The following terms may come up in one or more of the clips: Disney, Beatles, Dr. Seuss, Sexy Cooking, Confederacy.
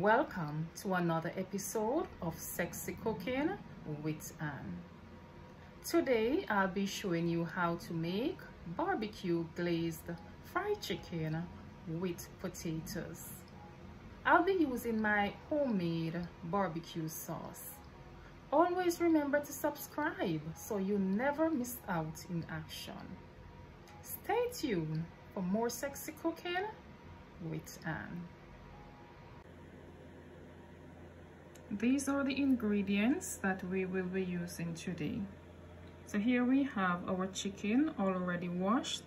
Welcome to another episode of Sexy Cooking with Ann. Today I'll be showing you how to make barbecue glazed fried chicken with potatoes. I'll be using my homemade barbecue sauce. Always remember to subscribe so you never miss out in action. Stay tuned for more Sexy Cooking with Ann. These are the ingredients that we will be using today. So here we have our chicken already washed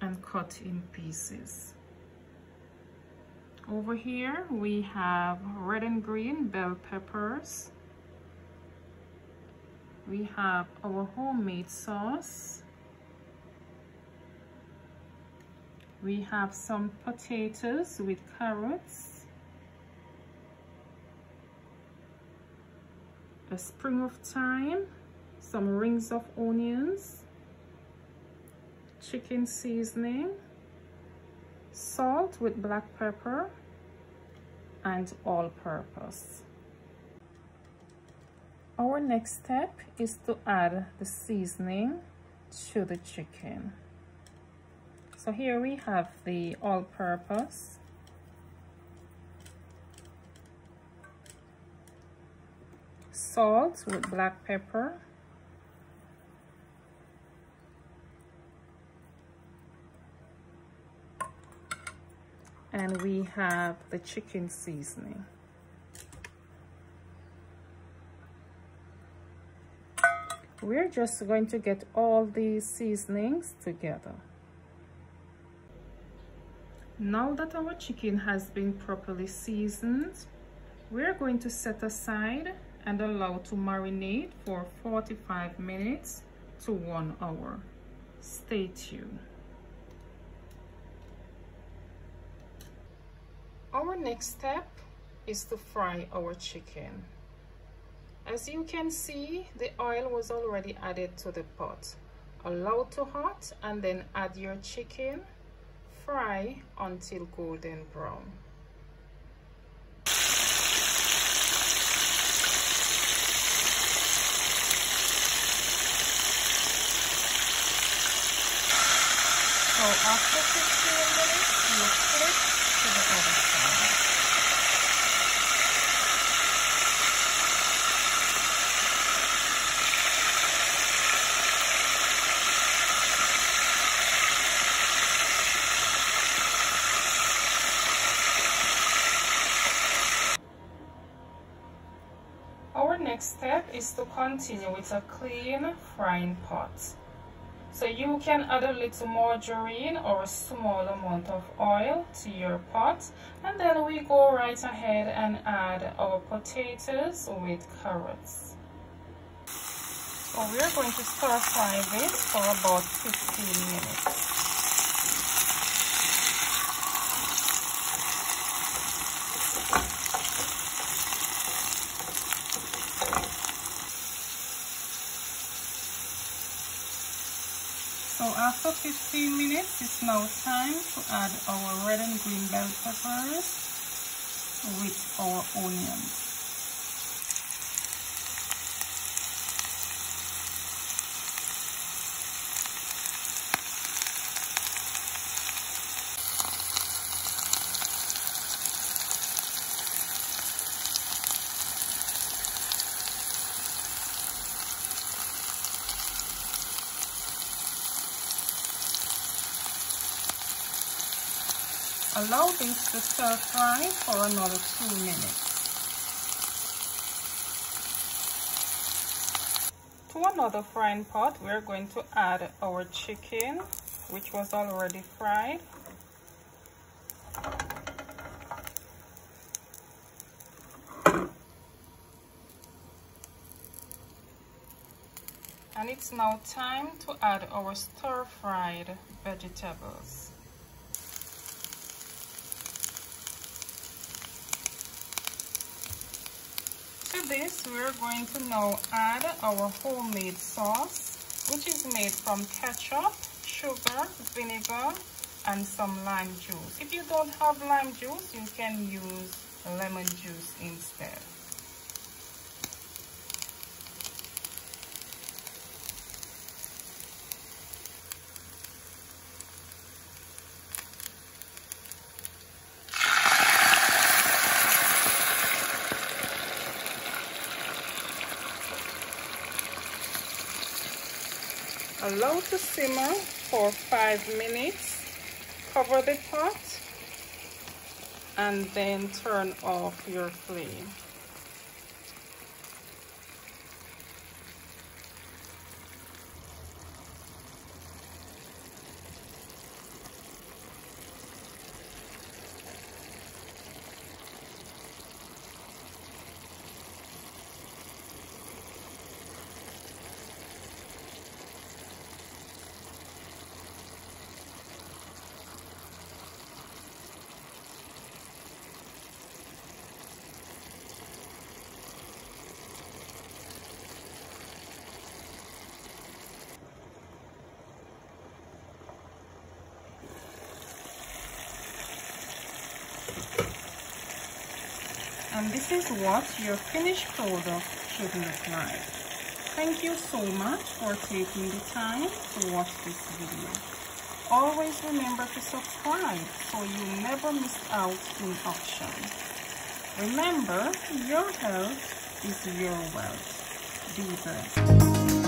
and cut in pieces. Over here we have red and green bell peppers. We have our homemade sauce. We have some potatoes with carrots. A sprig of thyme, some rings of onions, chicken seasoning, salt with black pepper, and all-purpose. Our next step is to add the seasoning to the chicken. So here we have the all-purpose, salt with black pepper, and we have the chicken seasoning. We're just going to get all these seasonings together. Now that our chicken has been properly seasoned, we're going to set aside and allow to marinate for 45 minutes to 1 hour. Stay tuned. Our next step is to fry our chicken. As you can see, the oil was already added to the pot. Allow to hot and then add your chicken. Fry until golden brown. So after 15 minutes, you flip to the other side. Our next step is to continue with a clean frying pot. So you can add a little margarine or a small amount of oil to your pot, and then we go right ahead and add our potatoes with carrots. So we are going to stir fry this for about 15 minutes. So after 15 minutes, it's now time to add our red and green bell peppers with our onions. Allow this to stir fry for another 2 minutes. To another frying pot, we're going to add our chicken, which was already fried. And it's now time to add our stir-fried vegetables. This, we're going to now add our homemade sauce, which is made from ketchup, sugar, vinegar, and some lime juice. If you don't have lime juice, you can use lemon juice instead. Allow to simmer for 5 minutes, cover the pot, and then turn off your flame. And this is what your finished product should look like. Thank you so much for taking the time to watch this video. Always remember to subscribe so you never miss out on action. Remember, your health is your wealth. Be blessed.